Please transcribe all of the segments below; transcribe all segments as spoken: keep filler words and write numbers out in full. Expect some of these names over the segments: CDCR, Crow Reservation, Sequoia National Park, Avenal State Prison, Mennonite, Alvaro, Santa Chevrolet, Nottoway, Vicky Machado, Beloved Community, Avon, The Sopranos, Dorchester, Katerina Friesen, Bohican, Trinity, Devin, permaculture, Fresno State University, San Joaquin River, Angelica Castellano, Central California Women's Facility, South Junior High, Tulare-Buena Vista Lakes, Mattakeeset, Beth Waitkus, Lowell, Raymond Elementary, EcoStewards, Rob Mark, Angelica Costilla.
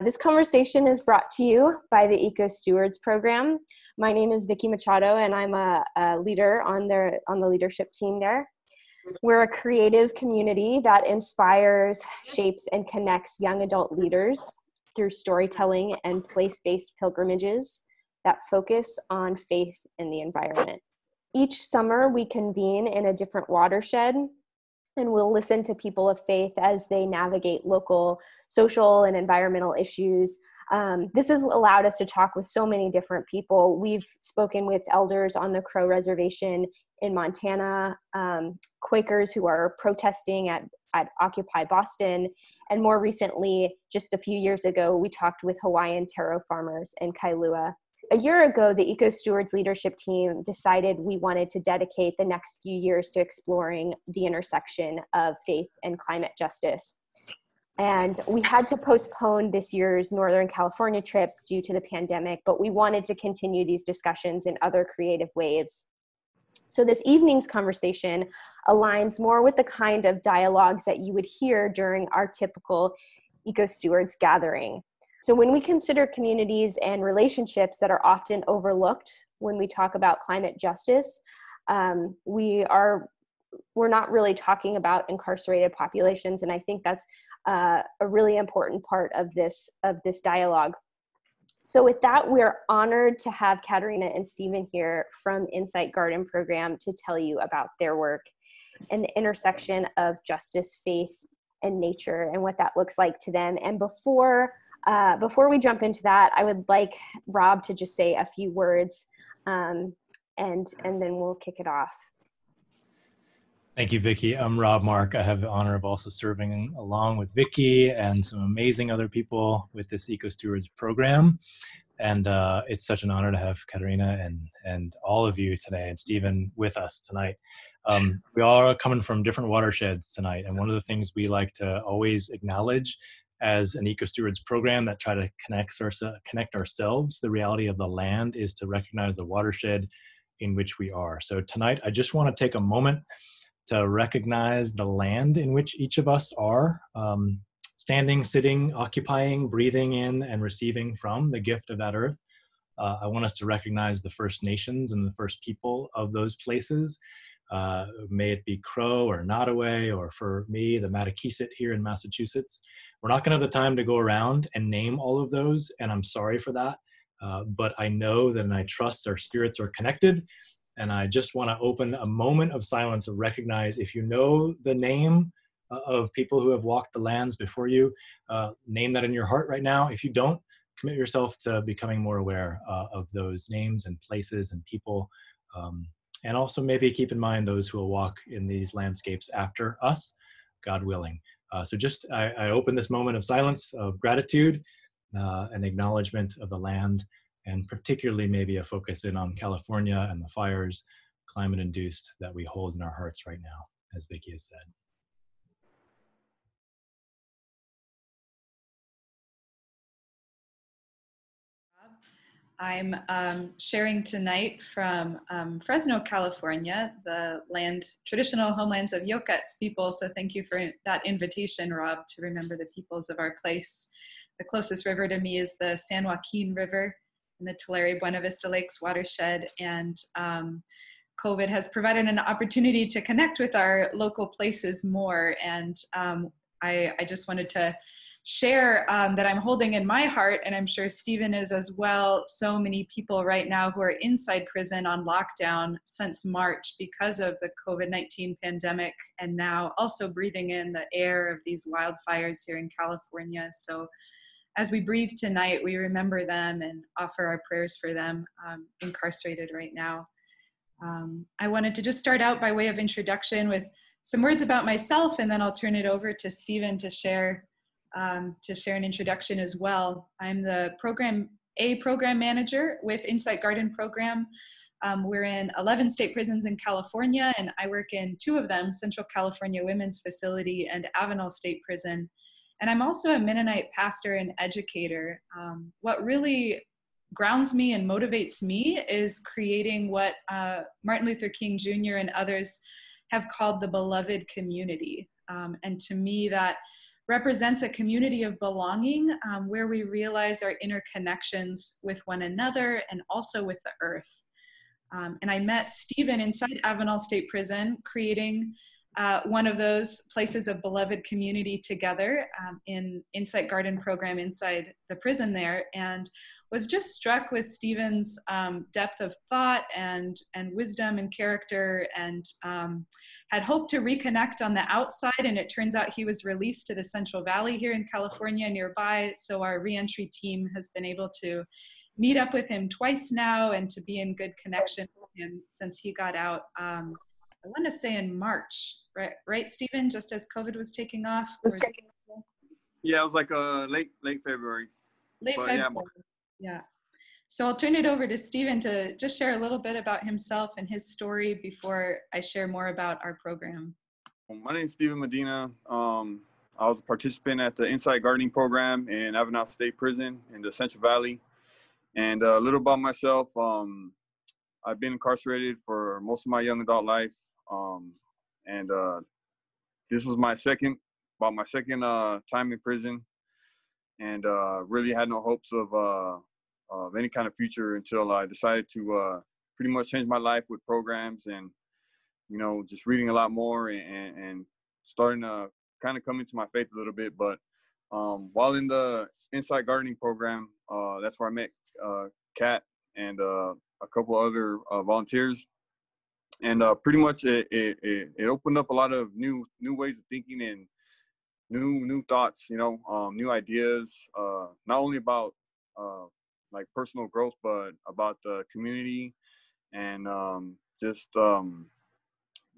This conversation is brought to you by the EcoStewards program. My name is Vicky Machado, and I'm a, a leader on, their, on the leadership team there. We're a creative community that inspires, shapes, and connects young adult leaders through storytelling and place-based pilgrimages that focus on faith and the environment. Each summer, we convene in a different watershed, and we'll listen to people of faith as they navigate local social and environmental issues. Um, this has allowed us to talk with so many different people. We've spoken with elders on the Crow Reservation in Montana, um, Quakers who are protesting at, at Occupy Boston, and more recently, just a few years ago, we talked with Hawaiian taro farmers in Kailua. A year ago, the EcoStewards leadership team decided we wanted to dedicate the next few years to exploring the intersection of faith and climate justice. And we had to postpone this year's Northern California trip due to the pandemic, but we wanted to continue these discussions in other creative ways. So this evening's conversation aligns more with the kind of dialogues that you would hear during our typical EcoStewards gathering. So when we consider communities and relationships that are often overlooked when we talk about climate justice, um, we are, we're not really talking about incarcerated populations. And I think that's uh, a really important part of this, of this dialogue. So with that, we're honored to have Katerina and Steven here from Insight Garden Program to tell you about their work and the intersection of justice, faith, and nature and what that looks like to them. And before Uh, before we jump into that, I would like Rob to just say a few words, um, and, and then we'll kick it off. Thank you, Vicky. I'm Rob Mark. I have the honor of also serving along with Vicky and some amazing other people with this EcoStewards program. And uh, it's such an honor to have Katerina and, and all of you today, and Steven with us tonight. Um, we all are coming from different watersheds tonight, and one of the things we like to always acknowledge as an EcoStewards program that try to connect, our, connect ourselves, the reality of the land is to recognize the watershed in which we are. So tonight, I just want to take a moment to recognize the land in which each of us are, um, standing, sitting, occupying, breathing in, and receiving from the gift of that earth. Uh, I want us to recognize the First Nations and the First People of those places. Uh, may it be Crow or Nottoway, or for me, the Mattakeeset here in Massachusetts. We're not going to have the time to go around and name all of those, and I'm sorry for that, uh, but I know that and I trust our spirits are connected, and I just want to open a moment of silence to recognize if you know the name of people who have walked the lands before you, uh, name that in your heart right now. If you don't, commit yourself to becoming more aware uh, of those names and places and people. Um, And also maybe keep in mind those who will walk in these landscapes after us, God willing. Uh, so just, I, I open this moment of silence, of gratitude, uh, and acknowledgement of the land, and particularly maybe a focus in on California and the fires, climate-induced, that we hold in our hearts right now, as Vicky has said. I'm um, sharing tonight from um, Fresno, California, the land, traditional homelands of Yokuts people. So thank you for that invitation, Rob, to remember the peoples of our place. The closest river to me is the San Joaquin River in the Tulare-Buena Vista Lakes watershed. And um, COVID has provided an opportunity to connect with our local places more. And um, I, I just wanted to share um, that I'm holding in my heart, and I'm sure Steven is as well, so many people right now who are inside prison on lockdown since March because of the COVID nineteen pandemic, and now also breathing in the air of these wildfires here in California. So as we breathe tonight, we remember them and offer our prayers for them um, incarcerated right now. Um, I wanted to just start out by way of introduction with some words about myself, and then I'll turn it over to Steven to share Um, to share an introduction as well. I'm the program, a program manager with Insight Garden Program. Um, we're in eleven state prisons in California, and I work in two of them, Central California Women's Facility and Avenal State Prison. And I'm also a Mennonite pastor and educator. Um, what really grounds me and motivates me is creating what uh, Martin Luther King Junior and others have called the beloved community. Um, and to me, that represents a community of belonging um, where we realize our interconnections with one another and also with the earth. Um, and I met Steven inside Avenal State Prison, creating uh, one of those places of beloved community together um, in Insight Garden Program inside the prison there, and was just struck with Steven's um, depth of thought and, and wisdom and character, and um, had hoped to reconnect on the outside. And it turns out he was released to the Central Valley here in California nearby. So our reentry team has been able to meet up with him twice now and to be in good connection with him since he got out, um, I want to say in March, right, right, Steven? Just as COVID was taking off? It was taking off. Yeah, it was like uh, late late February. Late but, February, yeah. yeah. So I'll turn it over to Steven to just share a little bit about himself and his story before I share more about our program. Well, my name is Steven Medina. Um, I was a participant at the Insight Gardening Program in Avenal State Prison in the Central Valley. And a little about myself, um, I've been incarcerated for most of my young adult life. Um, and uh, this was my second, about my second uh, time in prison. And uh, really had no hopes of, uh, of any kind of future until I decided to uh, pretty much change my life with programs and, you know, just reading a lot more and, and starting to kind of come into my faith a little bit. But um, while in the Insight Gardening Program, uh, that's where I met uh Kat and uh a couple other uh, volunteers, and uh pretty much it, it it opened up a lot of new new ways of thinking and new new thoughts, you know, um new ideas, uh not only about uh like personal growth, but about the community and um just um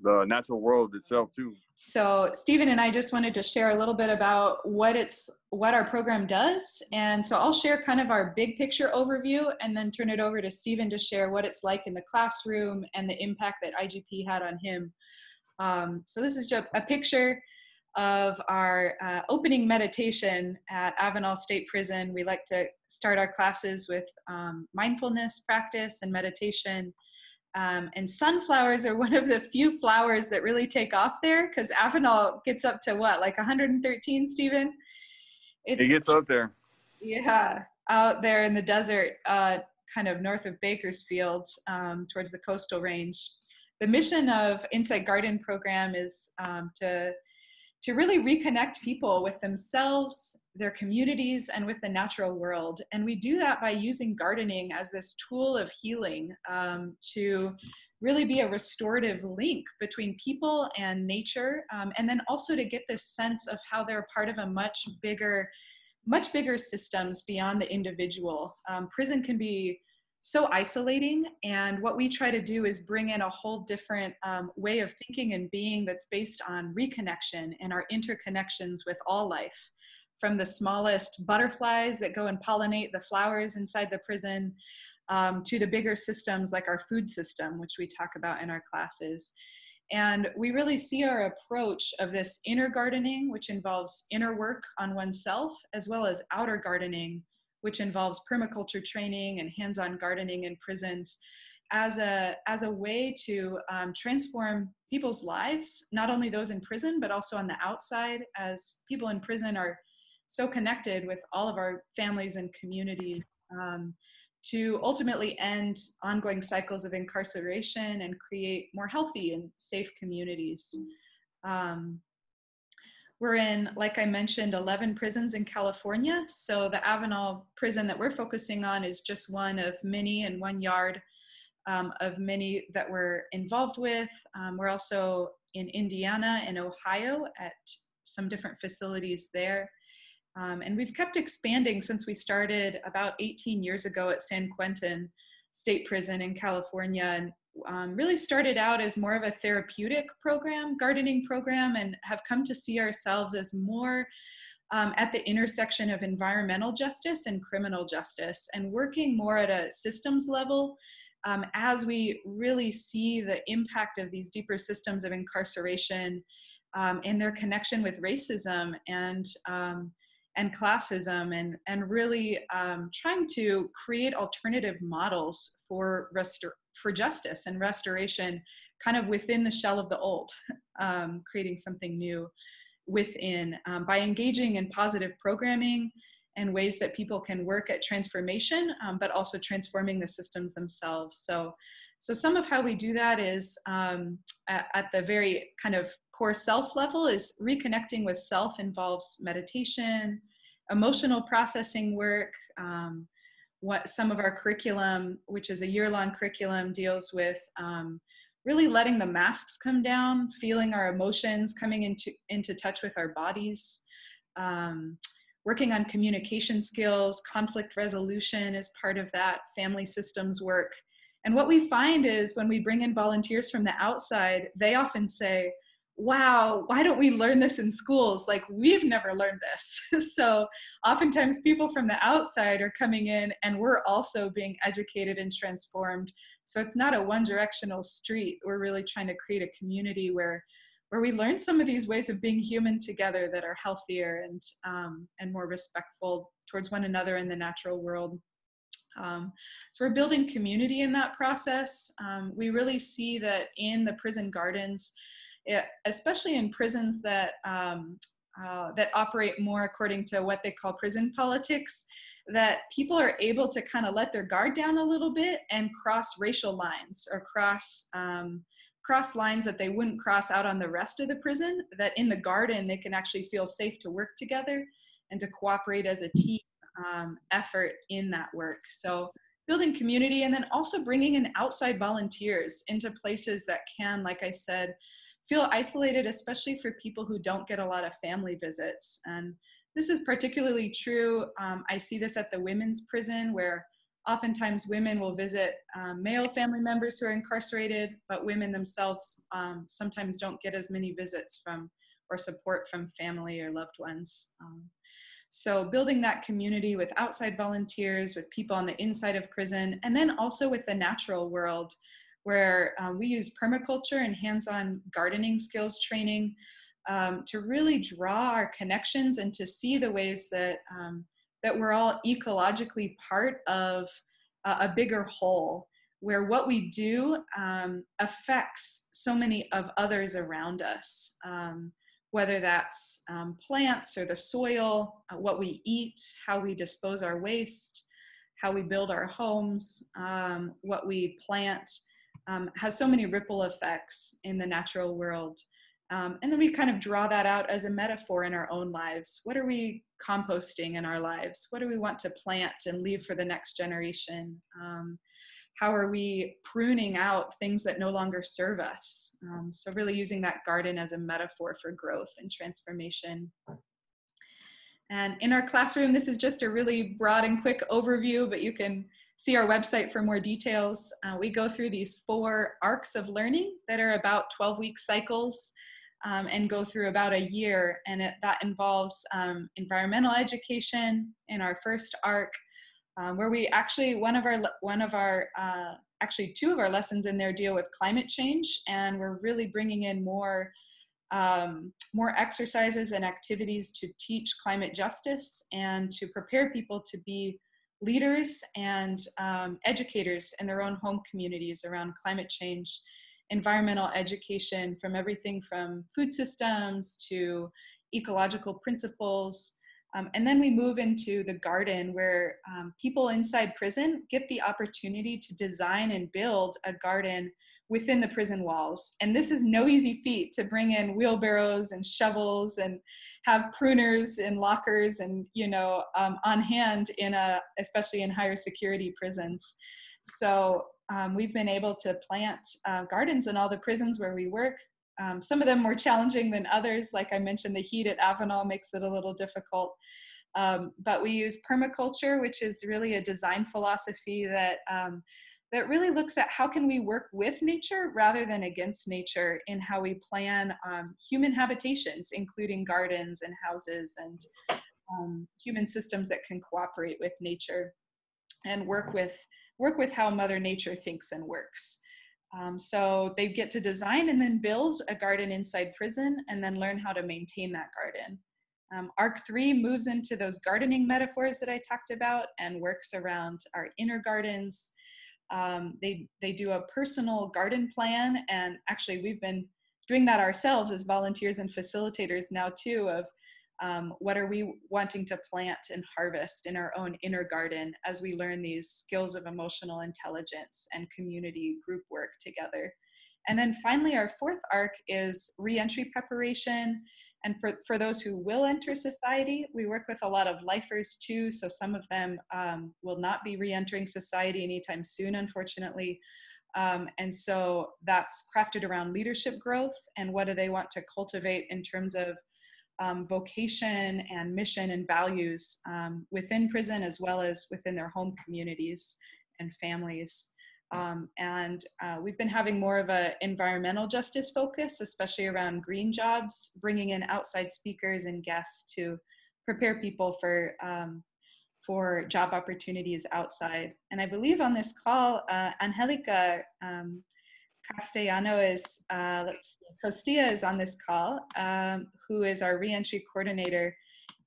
the natural world itself too. So Steven and I just wanted to share a little bit about what it's, what our program does. And so I'll share kind of our big picture overview and then turn it over to Steven to share what it's like in the classroom and the impact that I G P had on him. Um, so this is just a picture of our uh, opening meditation at Avenal State Prison. We like to start our classes with um, mindfulness practice and meditation. Um, and sunflowers are one of the few flowers that really take off there, because Avenal gets up to what, like one hundred thirteen, Steven? It's, it gets up there. Yeah, out there in the desert, uh, kind of north of Bakersfield, um, towards the coastal range. The mission of Insight Garden Program is um, to, to really reconnect people with themselves, their communities, and with the natural world. And we do that by using gardening as this tool of healing, um, to really be a restorative link between people and nature, um, and then also to get this sense of how they're part of a much bigger, much bigger systems beyond the individual. Um, prison can be so isolating, and what we try to do is bring in a whole different um, way of thinking and being that's based on reconnection and our interconnections with all life, from the smallest butterflies that go and pollinate the flowers inside the prison, um, to the bigger systems like our food system, which we talk about in our classes. And we really see our approach of this inner gardening, which involves inner work on oneself, as well as outer gardening, which involves permaculture training and hands-on gardening in prisons, as a, as a way to um, transform people's lives, not only those in prison, but also on the outside, as people in prison are so connected with all of our families and communities, um, to ultimately end ongoing cycles of incarceration and create more healthy and safe communities. Um, We're in, like I mentioned, eleven prisons in California. So the Avenal prison that we're focusing on is just one of many, and one yard um, of many that we're involved with. Um, we're also in Indiana and Ohio at some different facilities there. Um, and we've kept expanding since we started about eighteen years ago at San Joaquin State Prison in California. And Um, really started out as more of a therapeutic program, gardening program, and have come to see ourselves as more um, at the intersection of environmental justice and criminal justice, and working more at a systems level, um, as we really see the impact of these deeper systems of incarceration, um, and their connection with racism and um, and classism, and, and really um, trying to create alternative models for restoration, for justice and restoration, kind of within the shell of the old, um, creating something new within um, by engaging in positive programming and ways that people can work at transformation, um, but also transforming the systems themselves. So, so some of how we do that is um, at, at the very kind of core self level is reconnecting with self involves meditation, emotional processing work. Um, what some of our curriculum, which is a year-long curriculum, deals with um, really letting the masks come down, feeling our emotions, coming into, into touch with our bodies, um, working on communication skills, conflict resolution is part of that, family systems work. And what we find is when we bring in volunteers from the outside, they often say, wow, why don't we learn this in schools? Like, we've never learned this. So oftentimes people from the outside are coming in and we're also being educated and transformed. So it's not a one directional street. We're really trying to create a community where, where we learn some of these ways of being human together that are healthier and, um, and more respectful towards one another in the natural world. Um, so we're building community in that process. Um, we really see that in the prison gardens, It, especially in prisons that, um, uh, that operate more according to what they call prison politics, that people are able to kind of let their guard down a little bit and cross racial lines or cross, um, cross lines that they wouldn't cross out on the rest of the prison, that in the garden they can actually feel safe to work together and to cooperate as a team um, effort in that work. So building community and then also bringing in outside volunteers into places that can, like I said, feel isolated, especially for people who don't get a lot of family visits. And this is particularly true. Um, I see this at the women's prison where oftentimes women will visit um, male family members who are incarcerated, but women themselves um, sometimes don't get as many visits from or support from family or loved ones. Um, so building that community with outside volunteers, with people on the inside of prison, and then also with the natural world, where uh, we use permaculture and hands-on gardening skills training um, to really draw our connections and to see the ways that, um, that we're all ecologically part of a, a bigger whole, where what we do um, affects so many of others around us, um, whether that's um, plants or the soil, uh, what we eat, how we dispose our waste, how we build our homes, um, what we plant. Um, has so many ripple effects in the natural world. Um, and then we kind of draw that out as a metaphor in our own lives. What are we composting in our lives? What do we want to plant and leave for the next generation? Um, how are we pruning out things that no longer serve us? Um, so really using that garden as a metaphor for growth and transformation. And in our classroom, this is just a really broad and quick overview, but you can see our website for more details. Uh, we go through these four arcs of learning that are about twelve week cycles um, and go through about a year. And it, that involves um, environmental education in our first arc, um, where we actually, one of our, one of our uh, actually two of our lessons in there deal with climate change. And we're really bringing in more, um, more exercises and activities to teach climate justice and to prepare people to be leaders and um, educators in their own home communities around climate change, environmental education, from everything from food systems to ecological principles. Um, and then we move into the garden, where um, people inside prison get the opportunity to design and build a garden within the prison walls. And this is no easy feat, to bring in wheelbarrows and shovels and have pruners and lockers and, you know, um, on hand in a, especially in higher security prisons. So um, we've been able to plant uh, gardens in all the prisons where we work. Um, some of them more challenging than others. Like I mentioned, the heat at Avenal makes it a little difficult. Um, but we use permaculture, which is really a design philosophy that, um, that really looks at how can we work with nature rather than against nature in how we plan um, human habitations, including gardens and houses and um, human systems that can cooperate with nature and work with, work with how Mother Nature thinks and works. Um, so they get to design and then build a garden inside prison and then learn how to maintain that garden. Um, Arc three moves into those gardening metaphors that I talked about and works around our inner gardens. Um, they, they do a personal garden plan, and actually we've been doing that ourselves as volunteers and facilitators now too, of um, what are we wanting to plant and harvest in our own inner garden as we learn these skills of emotional intelligence and community group work together. And then finally, our fourth arc is reentry preparation. And for, for those who will enter society, we work with a lot of lifers too. So some of them um, will not be reentering society anytime soon, unfortunately. Um, and so that's crafted around leadership growth and what do they want to cultivate in terms of um, vocation and mission and values um, within prison as well as within their home communities and families. Um, and uh, we've been having more of an environmental justice focus, especially around green jobs, bringing in outside speakers and guests to prepare people for, um, for job opportunities outside. And I believe on this call, uh, Angelica um, Castellano is, uh, let's see, Costilla is on this call, um, who is our reentry coordinator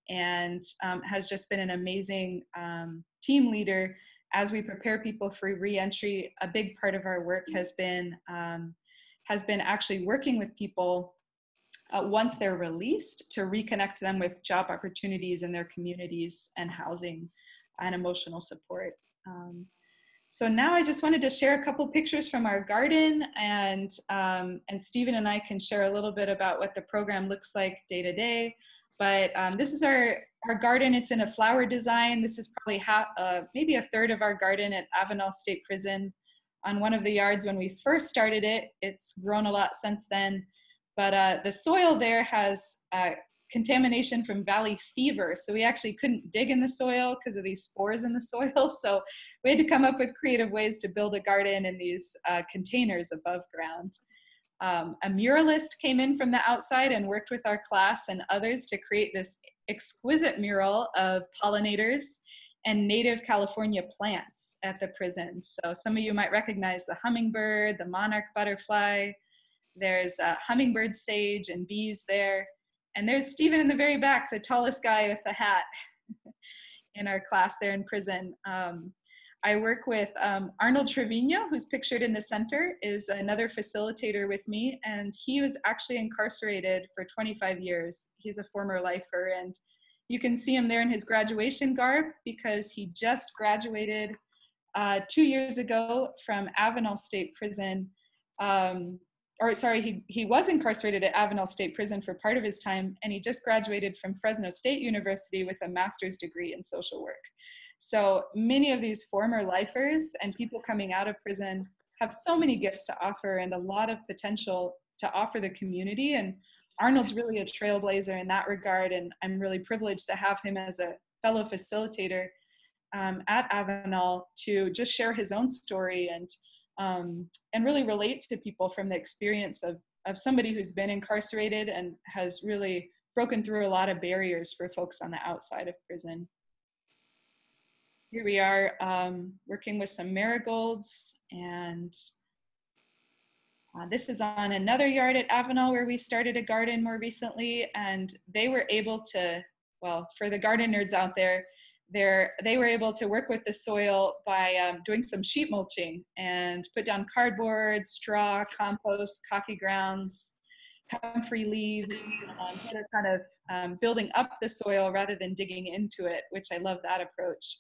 and um, has just been an amazing um, team leader. As we prepare people for reentry, a big part of our work has been, um, has been actually working with people uh, once they're released to reconnect them with job opportunities in their communities and housing and emotional support. Um, so now I just wanted to share a couple pictures from our garden, and, um, and Steven and I can share a little bit about what the program looks like day to day. But um, this is our, our garden. It's in a flower design. This is probably half, uh, maybe a third of our garden at Avenal State Prison on one of the yards when we first started it. It's grown a lot since then. But uh, the soil there has uh, contamination from valley fever. So we actually couldn't dig in the soil because of these spores in the soil. So we had to come up with creative ways to build a garden in these uh, containers above ground. Um, a muralist came in from the outside and worked with our class and others to create this exquisite mural of pollinators and native California plants at the prison. So some of you might recognize the hummingbird, the monarch butterfly. There's a hummingbird sage and bees there. And there's Steven in the very back, the tallest guy with the hat in our class there in prison. Um, I work with um, Arnold Trevino, who's pictured in the center, is another facilitator with me, and he was actually incarcerated for twenty-five years. He's a former lifer, and you can see him there in his graduation garb because he just graduated uh, two years ago from Avenal State Prison. Um, or sorry, he, he was incarcerated at Avenal State Prison for part of his time, and he just graduated from Fresno State University with a master's degree in social work. So many of these former lifers and people coming out of prison have so many gifts to offer and a lot of potential to offer the community. And Arnold's really a trailblazer in that regard. And I'm really privileged to have him as a fellow facilitator um, at Avenal to just share his own story and, um, and really relate to people from the experience of, of somebody who's been incarcerated and has really broken through a lot of barriers for folks on the outside of prison. Here we are um, working with some marigolds, and uh, this is on another yard at Avenal where we started a garden more recently, and they were able to, well, for the garden nerds out there, they were able to work with the soil by um, doing some sheet mulching and put down cardboard, straw, compost, coffee grounds, comfrey leaves, um, to kind of um, building up the soil rather than digging into it, which I love that approach.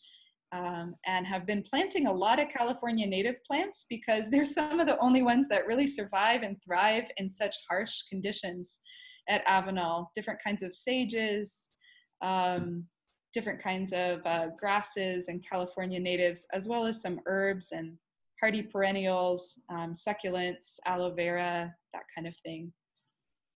Um, and have been planting a lot of California native plants because they're some of the only ones that really survive and thrive in such harsh conditions at Avenal. Different kinds of sages, um, different kinds of uh, grasses and California natives, as well as some herbs and hardy perennials, um, succulents, aloe vera, that kind of thing.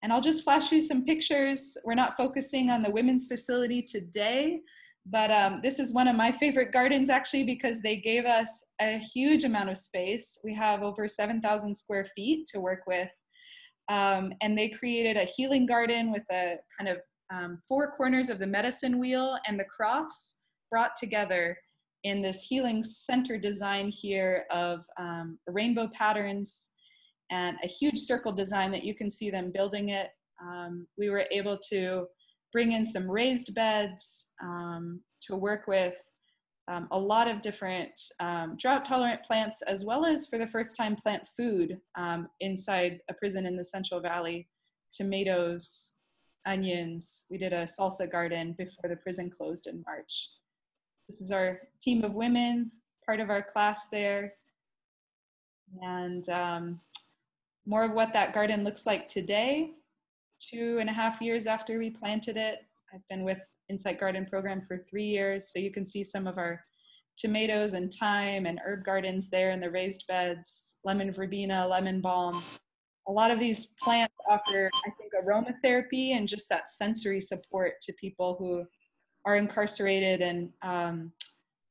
And I'll just flash you some pictures. We're not focusing on the women's facility today, but um, this is one of my favorite gardens actually because they gave us a huge amount of space. We have over seven thousand square feet to work with. Um, and they created a healing garden with a kind of um, four corners of the medicine wheel and the cross brought together in this healing center design here of um, rainbow patterns and a huge circle design that you can see them building it. Um, we were able to bring in some raised beds um, to work with um, a lot of different um, drought tolerant plants, as well as for the first time plant food um, inside a prison in the Central Valley, tomatoes, onions. We did a salsa garden before the prison closed in March. This is our team of women, part of our class there. And um, more of what that garden looks like today, two and a half years after we planted it. I've been with Insight Garden Program for three years, so you can see some of our tomatoes and thyme and herb gardens there in the raised beds, lemon verbena, lemon balm. A lot of these plants offer, I think, aromatherapy and just that sensory support to people who are incarcerated and um,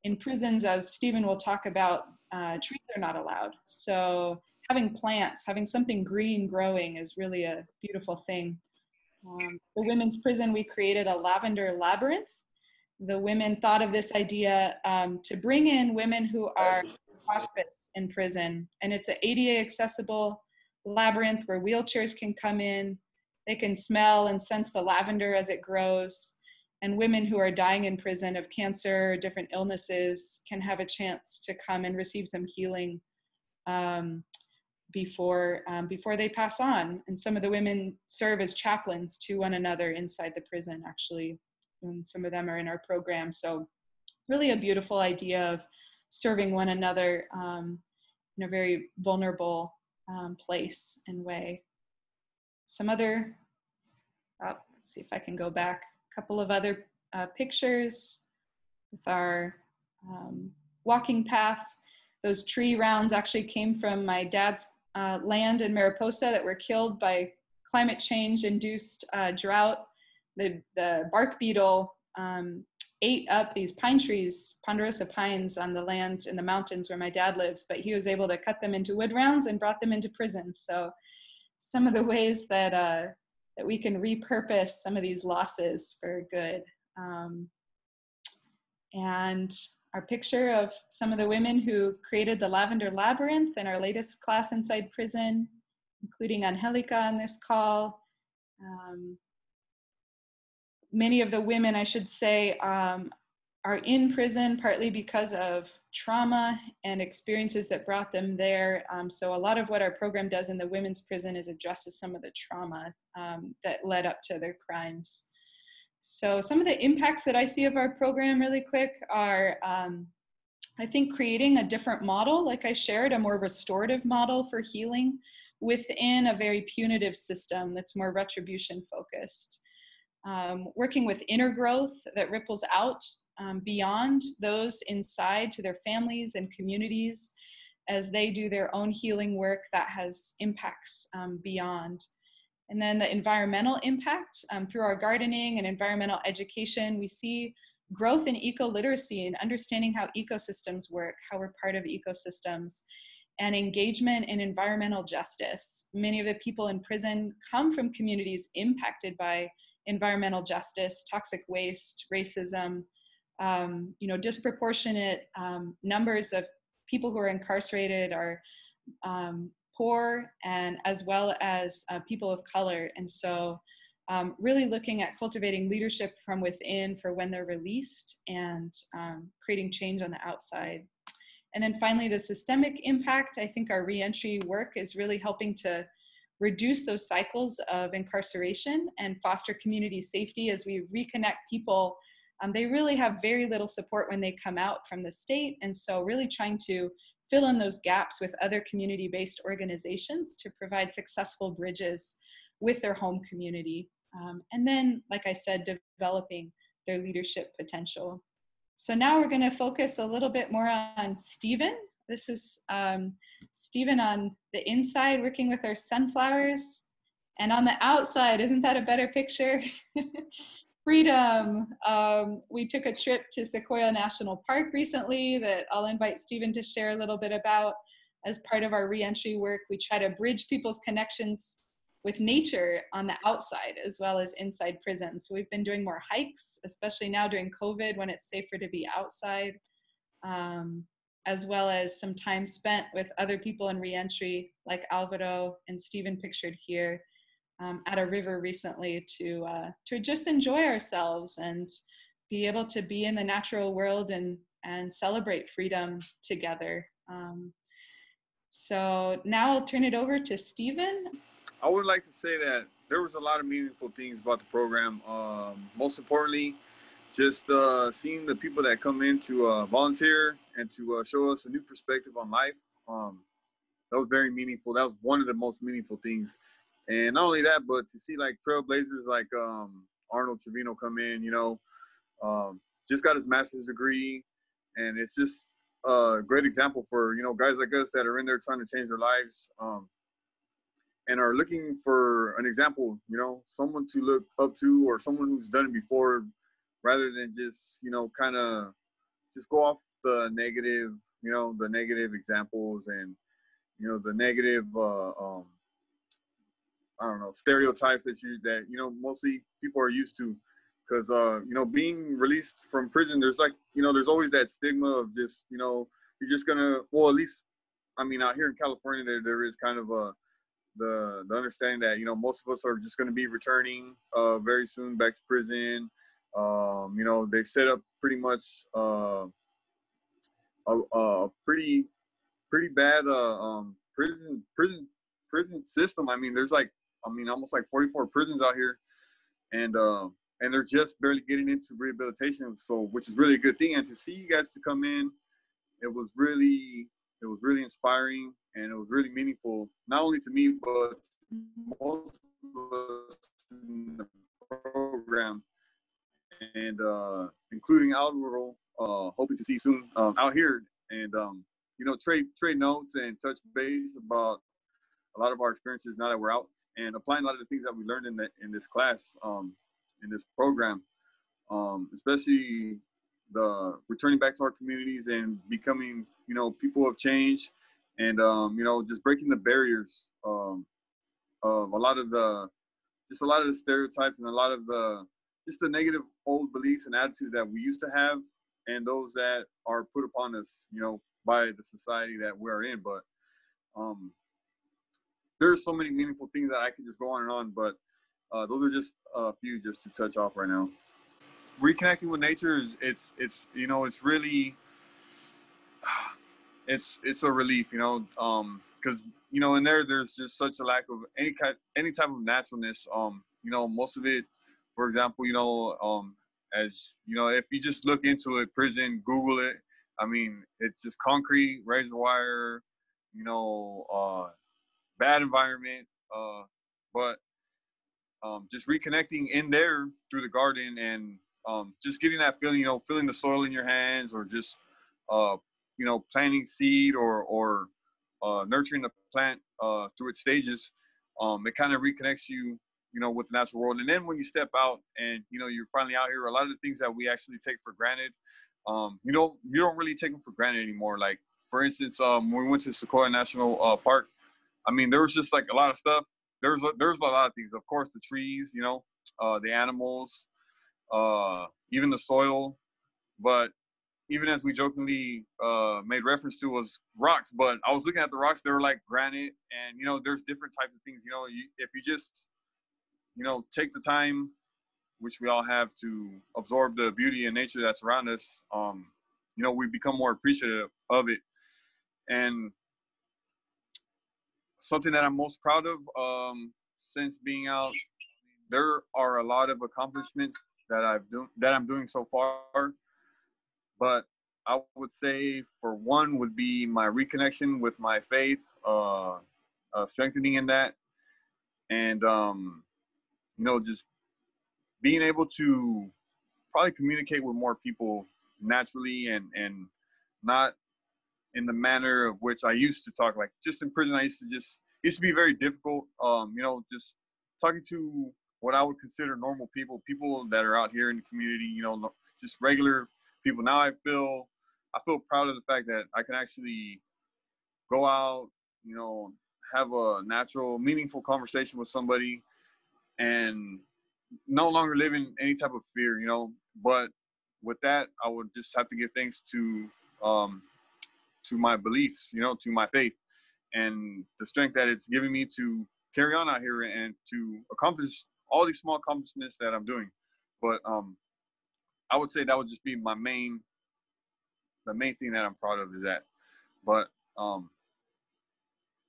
in prisons, as Stephen will talk about, uh, trees are not allowed. So having plants, having something green growing is really a beautiful thing. Um, the women's prison, we created a lavender labyrinth. The women thought of this idea um, to bring in women who are hospice in prison. And it's an A D A accessible labyrinth where wheelchairs can come in. They can smell and sense the lavender as it grows. And women who are dying in prison of cancer or different illnesses can have a chance to come and receive some healing um, before, um, before they pass on. And some of the women serve as chaplains to one another inside the prison, actually. And some of them are in our program. So really a beautiful idea of serving one another um, in a very vulnerable um, place and way. Some other, oh, let's see if I can go back. Couple of other uh, pictures with our um, walking path. Those tree rounds actually came from my dad's uh, land in Mariposa that were killed by climate change induced uh, drought. The, the bark beetle um, ate up these pine trees, ponderosa pines on the land in the mountains where my dad lives, but he was able to cut them into wood rounds and brought them into prison. So some of the ways that uh, that we can repurpose some of these losses for good. Um, and our picture of some of the women who created the Lavender Labyrinth in our latest class inside prison, including Angelica on this call. Um, many of the women, I should say, um, are in prison partly because of trauma and experiences that brought them there. Um, so a lot of what our program does in the women's prison is addresses some of the trauma um, that led up to their crimes. So some of the impacts that I see of our program really quick are, um, I think, creating a different model, like I shared, a more restorative model for healing within a very punitive system that's more retribution focused. Um, working with inner growth that ripples out um, beyond those inside to their families and communities as they do their own healing work that has impacts um, beyond. And then the environmental impact um, through our gardening and environmental education, we see growth in eco-literacy and understanding how ecosystems work, how we're part of ecosystems, and engagement in environmental justice. Many of the people in prison come from communities impacted by environmental justice, toxic waste, racism, um, you know, disproportionate um, numbers of people who are incarcerated are um, poor, and as well as uh, people of color. And so um, really looking at cultivating leadership from within for when they're released and um, creating change on the outside. And then finally, the systemic impact. I think our reentry work is really helping to reduce those cycles of incarceration and foster community safety as we reconnect people. Um, they really have very little support when they come out from the state. And so really trying to fill in those gaps with other community-based organizations to provide successful bridges with their home community. Um, and then, like I said, developing their leadership potential. So now we're gonna focus a little bit more on Steven. This is um, Steven on the inside working with our sunflowers. And on the outside, isn't that a better picture? Freedom. Um, we took a trip to Sequoia National Park recently that I'll invite Steven to share a little bit about. As part of our reentry work, we try to bridge people's connections with nature on the outside as well as inside prison. So we've been doing more hikes, especially now during COVID when it's safer to be outside. Um, as well as some time spent with other people in reentry, like Alvaro and Steven pictured here, um, at a river recently to, uh, to just enjoy ourselves and be able to be in the natural world and and celebrate freedom together. Um, so now I'll turn it over to Steven. I would like to say that there was a lot of meaningful things about the program. Um, most importantly, just uh, seeing the people that come in to uh, volunteer and to uh, show us a new perspective on life. Um, that was very meaningful. That was one of the most meaningful things. And not only that, but to see like trailblazers like um, Arnold Trevino come in, you know, um, just got his master's degree. And it's just a great example for, you know, guys like us that are in there trying to change their lives. Um, and are looking for an example, you know, someone to look up to or someone who's done it before, rather than just, you know, kind of just go off the negative, you know, the negative examples and, you know, the negative, uh, um, I don't know, stereotypes that you, that, you know, mostly people are used to. Because, uh, you know, being released from prison, there's like, you know, there's always that stigma of just, you know, you're just going to, well, at least, I mean, out here in California, there there is kind of a, The, the understanding that, you know, most of us are just going to be returning uh, very soon back to prison. Um, you know, they set up pretty much uh, a, a pretty, pretty bad uh, um, prison, prison, prison system. I mean, there's like, I mean, almost like forty-four prisons out here, and uh, and they're just barely getting into rehabilitation. So, which is really a good thing. And to see you guys to come in, it was really, it was really inspiring. And it was really meaningful, not only to me, but most of us in the program, and uh, including Alvaro, uh, hoping to see soon um, out here. And, um, you know, trade trade notes and touch base about a lot of our experiences now that we're out, and applying a lot of the things that we learned in, the, in this class, um, in this program, um, especially the returning back to our communities and becoming, you know, people of change. And, um, you know, just breaking the barriers um, of a lot of the, just a lot of the stereotypes and a lot of the, just the negative old beliefs and attitudes that we used to have, and those that are put upon us, you know, by the society that we're in. But um, there are so many meaningful things that I could just go on and on, but uh, those are just a few just to touch off right now. Reconnecting with nature is, it's, it's, you know, it's really, It's it's a relief, you know, because, um, you know, in there, there's just such a lack of any kind, any type of naturalness. Um, you know, most of it, for example, you know, um, as you know, if you just look into it, prison, Google it. I mean, it's just concrete, razor wire, you know, uh, bad environment. Uh, but um, just reconnecting in there through the garden, and um, just getting that feeling, you know, feeling the soil in your hands, or just uh. you know, planting seed or, or uh, nurturing the plant uh, through its stages, um, it kind of reconnects you, you know, with the natural world. And then when you step out and, you know, you're finally out here, a lot of the things that we actually take for granted, um, you don't, you don't really take them for granted anymore. Like, for instance, um, when we went to Sequoia National uh, Park, I mean, there was just like a lot of stuff. There was, there was a lot of things. Of course, the trees, you know, uh, the animals, uh, even the soil. But even as we jokingly uh, made reference to, was rocks. But I was looking at the rocks, they were like granite, and, you know, there's different types of things, you know, you, if you just, you know, take the time, which we all have, to absorb the beauty and nature that's around us, um, you know, we become more appreciative of it. And something that I'm most proud of um, since being out, there are a lot of accomplishments that, I've do that I'm doing so far. But I would say, for one, would be my reconnection with my faith, uh, uh, strengthening in that. And, um, you know, just being able to probably communicate with more people naturally, and, and not in the manner of which I used to talk. Like, just in prison, I used to just, it used to be very difficult, um, you know, just talking to what I would consider normal people, people that are out here in the community, you know, just regular people. Now I feel, I feel proud of the fact that I can actually go out, you know, have a natural, meaningful conversation with somebody, and no longer live in any type of fear, you know. But with that, I would just have to give thanks to, um, to my beliefs, you know, to my faith, and the strength that it's giving me to carry on out here and to accomplish all these small accomplishments that I'm doing. But, um, I would say that would just be my main the main thing that I'm proud of is that. But um,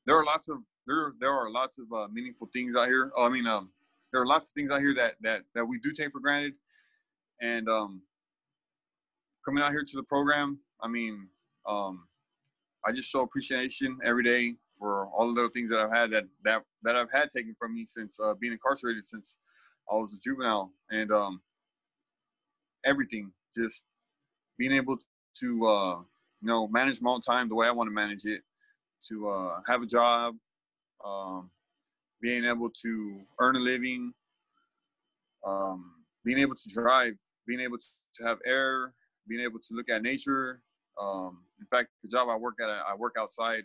there are lots of there there are lots of uh, meaningful things out here. Oh, I mean, um, there are lots of things out here that that that we do take for granted. And um, coming out here to the program, I mean, um, I just show appreciation every day for all the little things that I've had that that that I've had taken from me since uh, being incarcerated, since I was a juvenile, and um, everything, just being able to uh, you know, manage my own time the way I want to manage it, to uh, have a job, um, being able to earn a living, um, being able to drive, being able to have air, being able to look at nature. Um, in fact, the job I work at, I work outside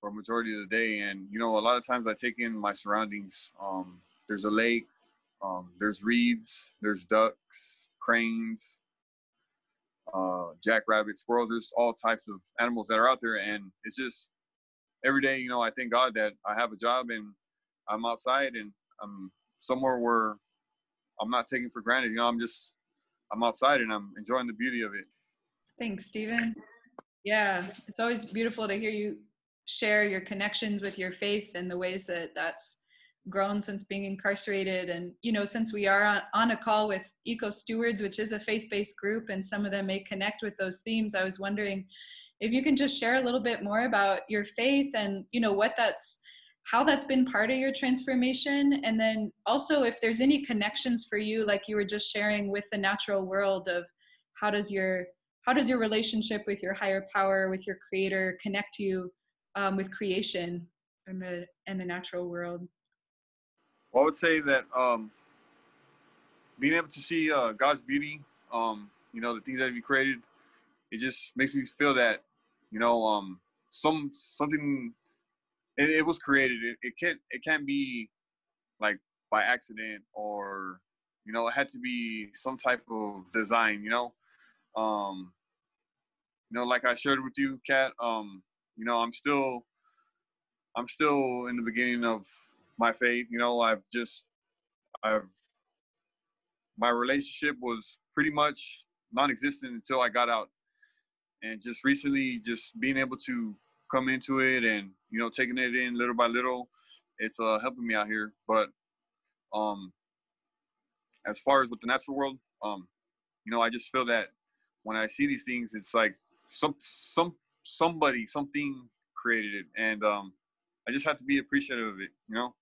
for a majority of the day. And, you know, a lot of times I take in my surroundings. Um, there's a lake, um, there's reeds, there's ducks, cranes, uh, jackrabbits, squirrels. There's all types of animals that are out there. And it's just every day, you know, I thank God that I have a job and I'm outside and I'm somewhere where I'm not taking for granted. You know, I'm just, I'm outside and I'm enjoying the beauty of it. Thanks, Steven. Yeah, it's always beautiful to hear you share your connections with your faith and the ways that that's grown since being incarcerated. And, you know, since we are on, on a call with EcoStewards, which is a faith-based group, and some of them may connect with those themes, I was wondering if you can just share a little bit more about your faith and, you know, what that's, how that's been part of your transformation. And then also if there's any connections for you, like you were just sharing with the natural world, of how does your, how does your relationship with your higher power, with your creator, connect you um, with creation and the, and the natural world? Well, I would say that um, being able to see uh, God's beauty, um, you know, the things that he created, it just makes me feel that, you know, um, some, something, It, it was created. It, it can't. It can't be like by accident, or you know, it had to be some type of design. You know, um, you know, like I shared with you, Kat. Um, you know, I'm still, I'm still in the beginning of my faith. You know, I've just, I've, my relationship was pretty much non-existent until I got out, and just recently, just being able to come into it and, you know, taking it in little by little, it's uh, helping me out here. But um, as far as with the natural world, um, you know, I just feel that when I see these things, it's like some, some, somebody, something created it. And um, I just have to be appreciative of it, you know?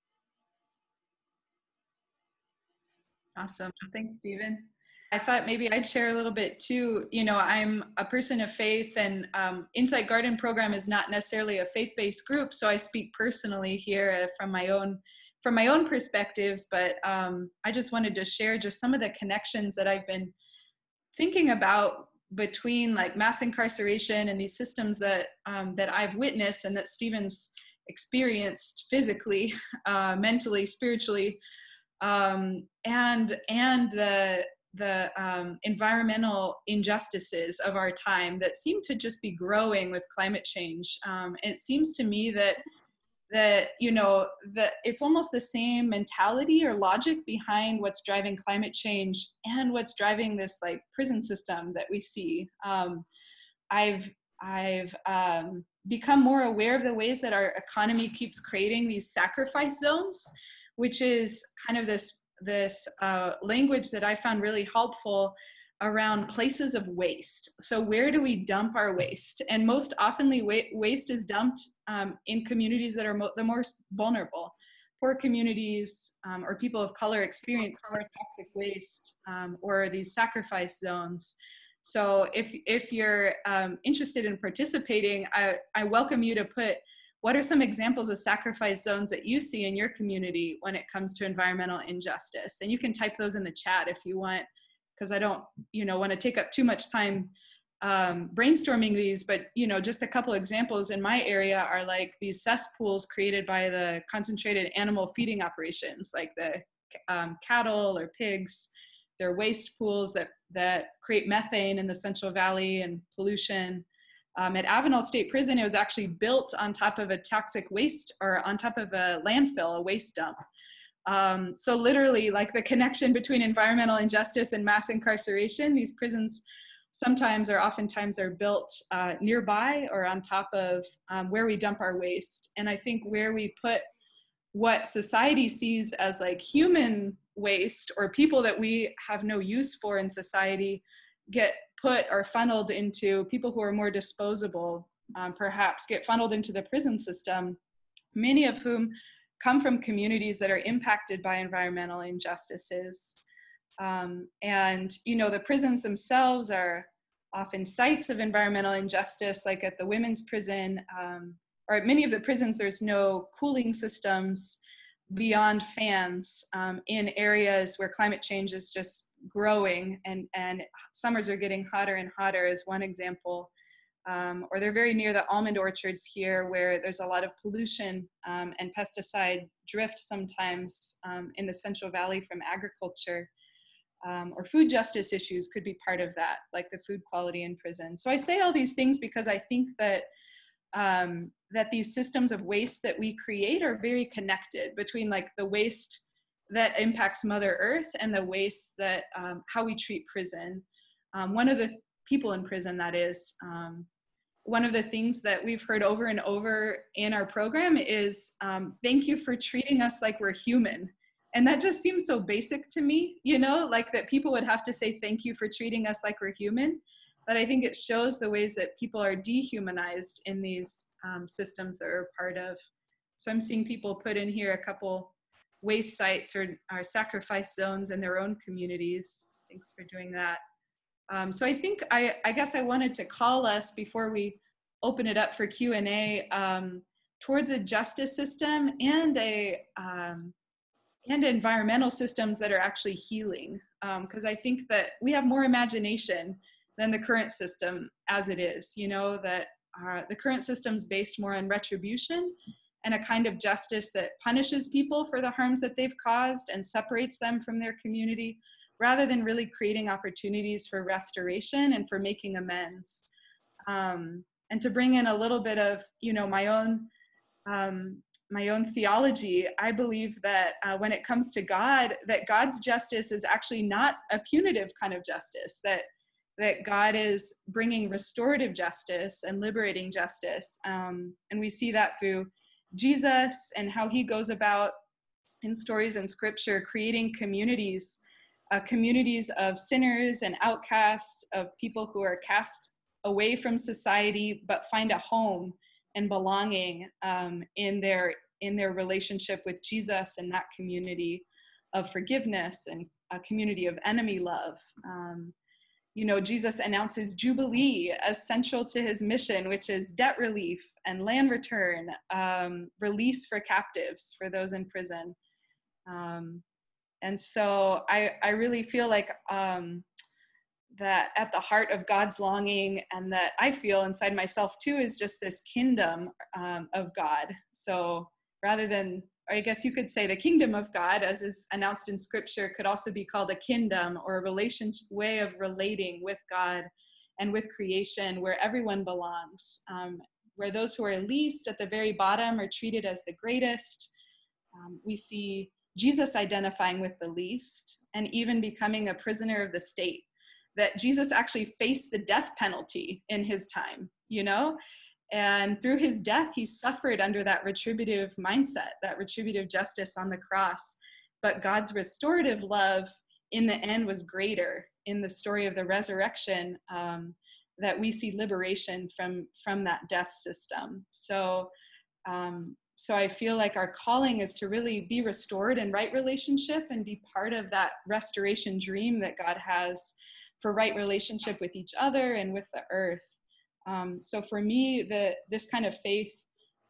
Awesome. Thanks, Steven. I thought maybe I'd share a little bit too. You know, I'm a person of faith, and um, Insight Garden Program is not necessarily a faith-based group, so I speak personally here from my own from my own perspectives. But um, I just wanted to share just some of the connections that I've been thinking about between like mass incarceration and these systems that um, that I've witnessed and that Steven's experienced physically, uh, mentally, spiritually, um, and and the the um, environmental injustices of our time that seem to just be growing with climate change. Um, it seems to me that, that you know, that it's almost the same mentality or logic behind what's driving climate change and what's driving this like prison system that we see. Um, I've, I've um, become more aware of the ways that our economy keeps creating these sacrifice zones, which is kind of this this uh, language that I found really helpful around places of waste. So where do we dump our waste? And most oftenly wa waste is dumped um, in communities that are mo the most vulnerable. Poor communities um, or people of color experience more toxic waste um, or these sacrifice zones. So if, if you're um, interested in participating, I, I welcome you to put, what are some examples of sacrifice zones that you see in your community when it comes to environmental injustice? And you can type those in the chat if you want, because I don't, you know, want to take up too much time um, brainstorming these, but, you know, just a couple examples in my area are like these cesspools created by the concentrated animal feeding operations, like the um, cattle or pigs. They're waste pools that, that create methane in the Central Valley and pollution. Um, at Avenal State Prison, it was actually built on top of a toxic waste, or on top of a landfill, a waste dump. Um, so literally, like the connection between environmental injustice and mass incarceration, these prisons sometimes or oftentimes are built uh, nearby or on top of um, where we dump our waste. And I think where we put what society sees as like human waste or people that we have no use for in society get put or funneled into people who are more disposable, um, perhaps get funneled into the prison system, many of whom come from communities that are impacted by environmental injustices. Um, and, you know, the prisons themselves are often sites of environmental injustice, like at the women's prison, um, or at many of the prisons, there's no cooling systems beyond fans um, in areas where climate change is just growing and, and summers are getting hotter and hotter is one example. Um, or they're very near the almond orchards here where there's a lot of pollution um, and pesticide drift sometimes um, in the Central Valley from agriculture. Um, or food justice issues could be part of that, like the food quality in prison. So I say all these things because I think that um, that these systems of waste that we create are very connected between like the waste that impacts Mother Earth and the waste that, um, how we treat prison. Um, one of the th- people in prison, that is, um, one of the things that we've heard over and over in our program is, um, thank you for treating us like we're human. And that just seems so basic to me, you know, like that people would have to say, thank you for treating us like we're human. But I think it shows the ways that people are dehumanized in these um, systems that we're part of. So I'm seeing people put in here a couple waste sites or, or sacrifice zones in their own communities. Thanks for doing that. Um, so I think, I, I guess I wanted to call us before we open it up for Q and A um, towards a justice system and a, um, and environmental systems that are actually healing. Um, 'cause I think that we have more imagination than the current system as it is, you know, that uh, the current system's based more on retribution and a kind of justice that punishes people for the harms that they've caused and separates them from their community, rather than really creating opportunities for restoration and for making amends. Um, and to bring in a little bit of, you know, my own, um, my own theology, I believe that uh, when it comes to God, that God's justice is actually not a punitive kind of justice, that that God is bringing restorative justice and liberating justice. Um, and we see that through Jesus and how he goes about in stories in scripture, creating communities, uh, communities of sinners and outcasts, of people who are cast away from society, but find a home and belonging um, in their in their relationship with Jesus and that community of forgiveness and a community of enemy love. Um, you know, Jesus announces Jubilee as central to his mission, which is debt relief and land return, um, release for captives, for those in prison. Um, and so I, I really feel like um, that at the heart of God's longing, and that I feel inside myself too, is just this kingdom um, of God. So rather than, I guess you could say the kingdom of God, as is announced in scripture, could also be called a kingdom or a relationship, way of relating with God and with creation, where everyone belongs, um, where those who are least at the very bottom are treated as the greatest. Um, we see Jesus identifying with the least and even becoming a prisoner of the state. That Jesus actually faced the death penalty in his time, you know? And through his death, he suffered under that retributive mindset, that retributive justice on the cross. But God's restorative love in the end was greater in the story of the resurrection, um, that we see liberation from, from that death system. So, um, so I feel like our calling is to really be restored in right relationship and be part of that restoration dream that God has for right relationship with each other and with the earth. Um, so for me, the, this kind of faith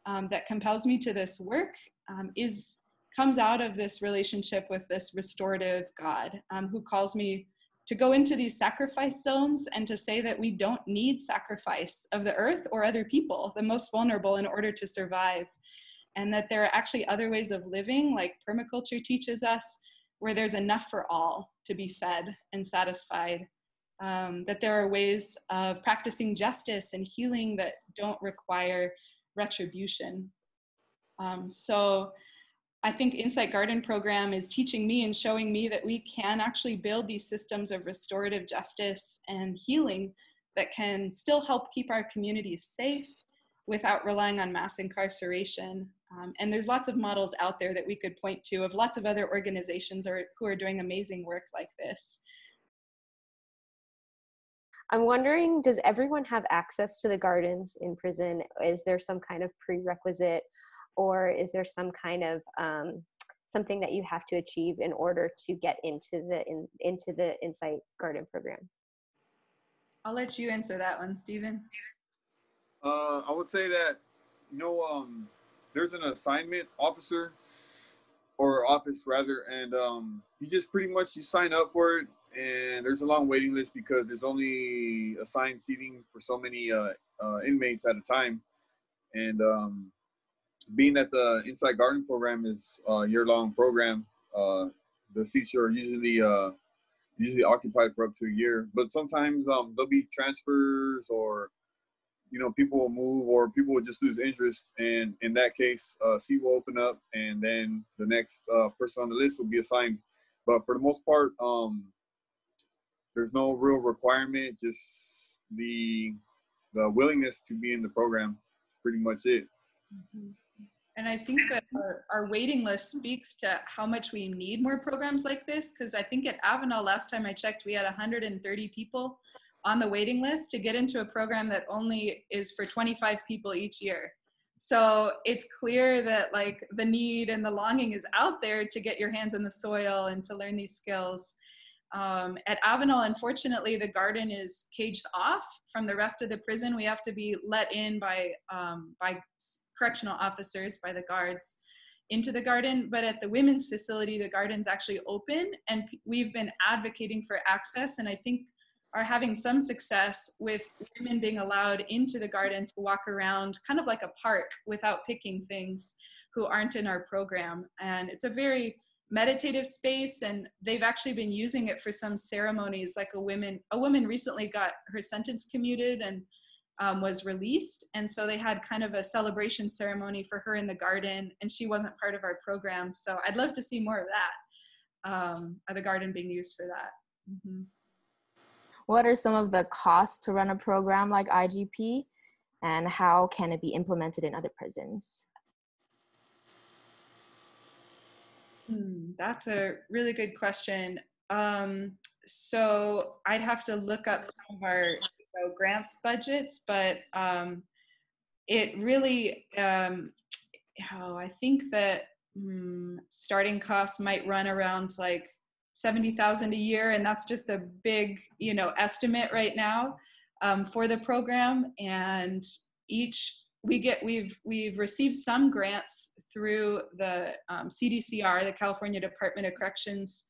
um, that compels me to this work um, is comes out of this relationship with this restorative God um, who calls me to go into these sacrifice zones and to say that we don't need sacrifice of the earth or other people, the most vulnerable, in order to survive. And that there are actually other ways of living, like permaculture teaches us, where there's enough for all to be fed and satisfied. Um, that there are ways of practicing justice and healing that don't require retribution. Um, so I think Insight Garden Program is teaching me and showing me that we can actually build these systems of restorative justice and healing that can still help keep our communities safe without relying on mass incarceration. Um, and there's lots of models out there that we could point to of lots of other organizations or, who are doing amazing work like this. I'm wondering, does everyone have access to the gardens in prison? Is there some kind of prerequisite, or is there some kind of um, something that you have to achieve in order to get into the in, into the Insight Garden Program? I'll let you answer that one, Steven. Uh, I would say that, you know, um, there's an assignment officer, or office rather, and um, you just pretty much you sign up for it, and there's a long waiting list because there's only assigned seating for so many uh, uh, inmates at a time, and um, being that the Insight Garden Program is a year-long program, uh, the seats are usually uh, usually occupied for up to a year. But sometimes um, there'll be transfers, or you know, people will move, or people will just lose interest, and in that case, a uh, seat will open up, and then the next uh, person on the list will be assigned. But for the most part, um, there's no real requirement; just the the willingness to be in the program. Pretty much it. Mm-hmm. And I think that our, our waiting list speaks to how much we need more programs like this, because I think at Avenal, last time I checked, we had one hundred thirty people on the waiting list to get into a program that only is for twenty-five people each year. So it's clear that like the need and the longing is out there to get your hands in the soil and to learn these skills. Um, at Avenal, unfortunately, the garden is caged off from the rest of the prison. We have to be let in by, um, by correctional officers, by the guards, into the garden. But at the women's facility, the garden's actually open, and we've been advocating for access, and I think are having some success with women being allowed into the garden to walk around kind of like a park without picking things who aren't in our program. And it's a very meditative space, and they've actually been using it for some ceremonies, like a woman, a woman recently got her sentence commuted and um, was released. And so they had kind of a celebration ceremony for her in the garden, and she wasn't part of our program. So I'd love to see more of that, um, of the garden being used for that. Mm-hmm. What are some of the costs to run a program like I G P, and how can it be implemented in other prisons? Hmm, that's a really good question. Um, so I'd have to look up some of our you know, grants budgets, but um, it really, um, oh, I think that hmm, starting costs might run around like seventy thousand a year, and that's just a big, you know, estimate right now um, for the program. And each we get, we've we've received some grants through the um, C D C R, the California Department of Corrections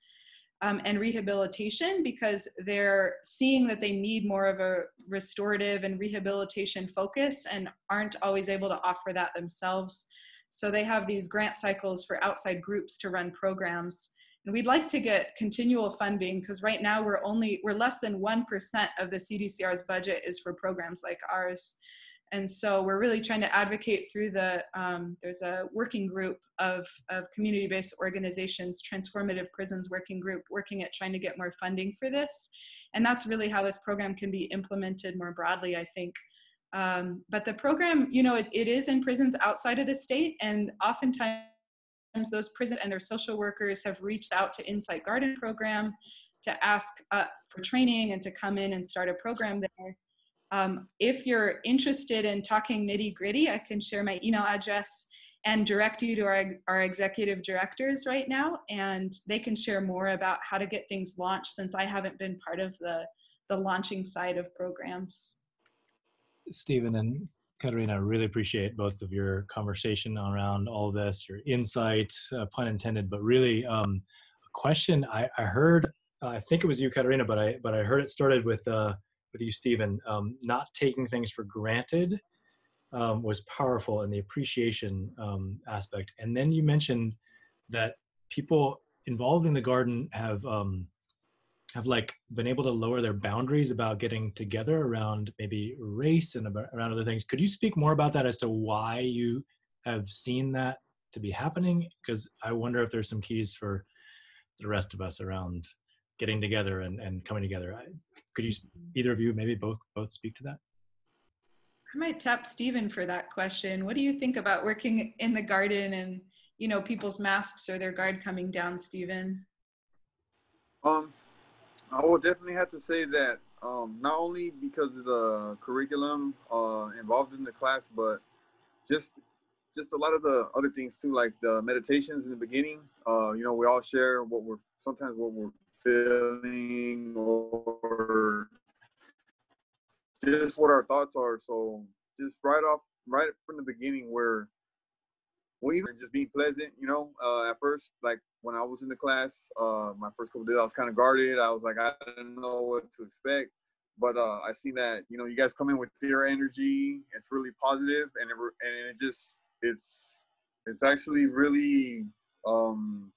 um, and Rehabilitation, because they're seeing that they need more of a restorative and rehabilitation focus, and aren't always able to offer that themselves. So they have these grant cycles for outside groups to run programs. And we'd like to get continual funding, because right now we're only, we're less than one percent of the C D C R's budget is for programs like ours. And so we're really trying to advocate through the, um, there's a working group of, of community-based organizations, Transformative Prisons Working Group, working at trying to get more funding for this. And that's really how this program can be implemented more broadly, I think. Um, but the program, you know, it, it is in prisons outside of the state, and oftentimes those prisons and their social workers have reached out to Insight Garden Program to ask uh, for training and to come in and start a program there. Um, if you're interested in talking nitty gritty, I can share my email address and direct you to our, our executive directors right now, and they can share more about how to get things launched, since I haven't been part of the, the launching side of programs. Steven and Katerina, I really appreciate both of your conversation around all this, your insight, uh, pun intended, but really um, a question I, I heard, uh, I think it was you, Katerina, but I, but I heard it started with, uh, with you, Steven, um, not taking things for granted um, was powerful, in the appreciation um, aspect. And then you mentioned that people involved in the garden have um, have like been able to lower their boundaries about getting together around maybe race and about, around other things. Could you speak more about that as to why you have seen that to be happening, because I wonder if there's some keys for the rest of us around getting together and, and coming together. I, could you, either of you, maybe both, both speak to that? I might tap Steven for that question. What do you think about working in the garden and, you know, people's masks or their guard coming down, Steven? Um, I would definitely have to say that um, not only because of the curriculum uh, involved in the class, but just just a lot of the other things too, like the meditations in the beginning. Uh, you know, we all share what we're sometimes what we're feeling or just what our thoughts are. So just right off, right from the beginning, where we even just being pleasant. You know, uh, at first, like when I was in the class, uh, my first couple of days, I was kind of guarded. I was like, I didn't know what to expect. But uh, I seen that, you know, you guys come in with your energy. It's really positive, and it and it just it's it's actually really um,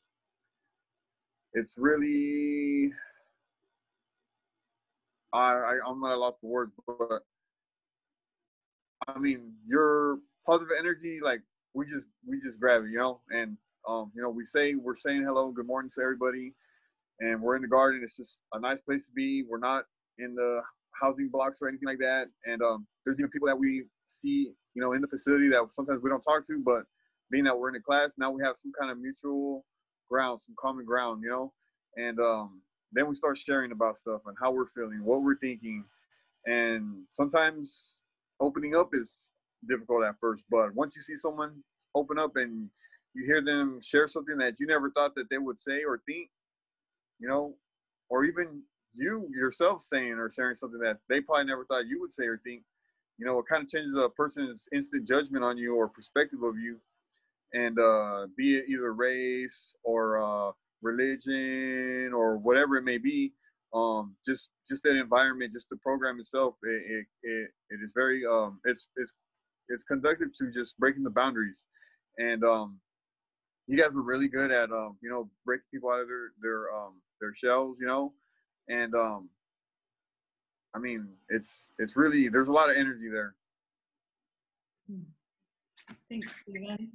it's really I, I I'm not lost for words, but I mean your positive energy, like we just we just grab it, you know, and um, you know we say we're saying hello, good morning to everybody, and we're in the garden. It's just a nice place to be. We're not in the housing blocks or anything like that, and um there's even people that we see, you know, in the facility that sometimes we don't talk to, but being that we're in a class now, we have some kind of mutual ground, some common ground, you know, and um then we start sharing about stuff and how we're feeling, what we're thinking, and sometimes opening up is difficult at first, but once you see someone open up and you hear them share something that you never thought that they would say or think, you know, or even you yourself saying or sharing something that they probably never thought you would say or think, you know, it kind of changes a person's instant judgment on you or perspective of you. And uh, be it either race or uh, religion or whatever it may be, um, just just that environment, just the program itself, it it, it, it is very, um, it's, it's, it's conducted to just breaking the boundaries. And um, you guys are really good at, um, you know, breaking people out of their, their, um, their shells, you know. And um I mean it's it's really there's a lot of energy there. Thanks, Steven.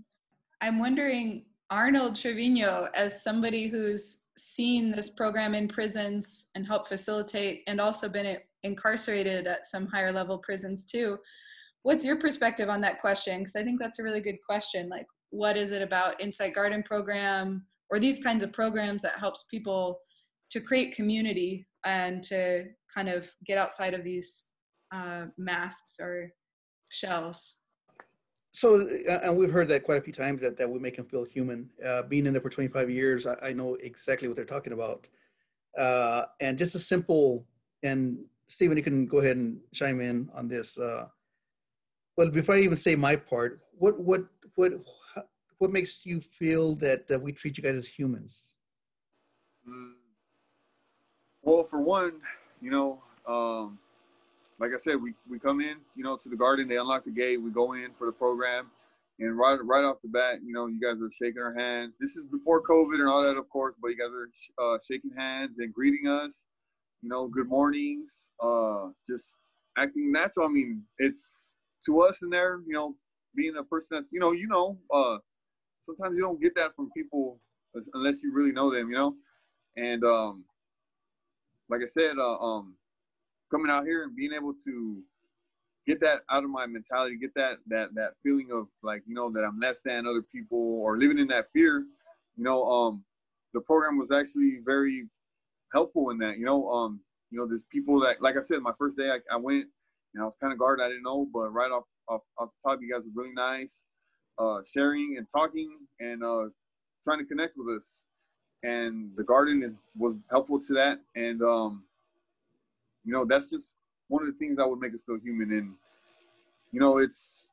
I'm wondering, Arnold Trevino, as somebody who's seen this program in prisons and helped facilitate and also been incarcerated at some higher level prisons too, what's your perspective on that question? Because I think that's a really good question. Like, what is it about Insight Garden Program or these kinds of programs that helps people to create community and to kind of get outside of these uh, masks or shells? So, uh, and we've heard that quite a few times, that, that we make them feel human. Uh, being in there for twenty-five years, I, I know exactly what they're talking about. Uh, and just a simple, and Steven, you can go ahead and chime in on this. Uh, well, before I even say my part, what, what, what, what makes you feel that uh, we treat you guys as humans? Mm. Well, for one, you know, um, like I said, we, we come in, you know, to the garden. They unlock the gate. We go in for the program. And right right off the bat, you know, you guys are shaking our hands. This is before COVID and all that, of course, but you guys are sh uh, shaking hands and greeting us, you know, good mornings, uh, just acting natural. I mean, it's to us in there, you know, being a person that's, you know, you know, uh, sometimes you don't get that from people unless you really know them, you know, and um like I said, uh, um, coming out here and being able to get that out of my mentality, get that that that feeling of like, you know, that I'm less than other people or living in that fear, you know, um, the program was actually very helpful in that, you know, um, you know, there's people that, like I said, my first day I, I went and I was kind of guarded, I didn't know, but right off, off, off the top, you guys were really nice, uh, sharing and talking and uh, trying to connect with us. And the garden is was helpful to that, and um you know, that's just one of the things that would make us feel human. And you know, it's